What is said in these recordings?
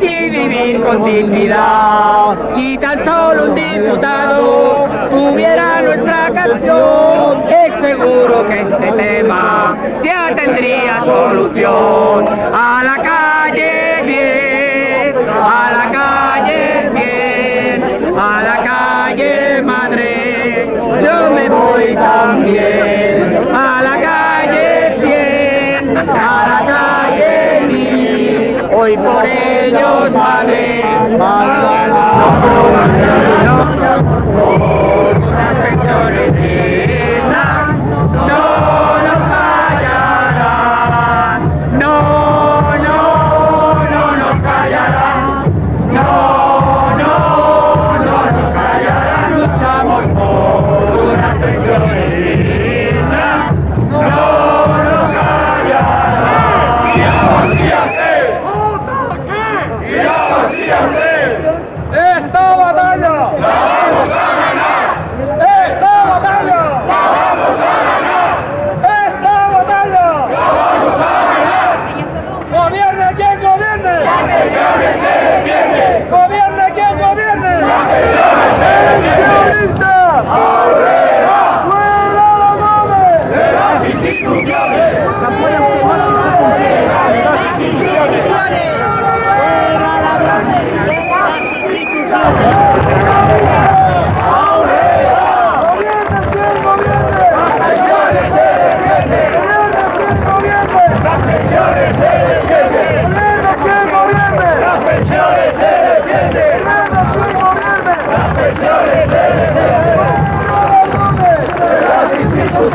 Y vivir con dignidad. Si tan solo un diputado tuviera nuestra canción, es seguro que este tema ya tendría solución. A la calle bien, a la calle madre, yo me voy también. A la calle bien, a la calle bien. Hoy por ellos, madre, mañana por las pensiones dignas, no nos callarán, no nos callarán, no nos callarán, luchamos por unas pensiones dignas, no nos callarán.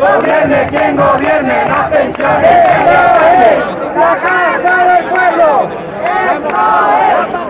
Gobierne quien gobierne, las pensiones se defienden. La casa del pueblo, esto es.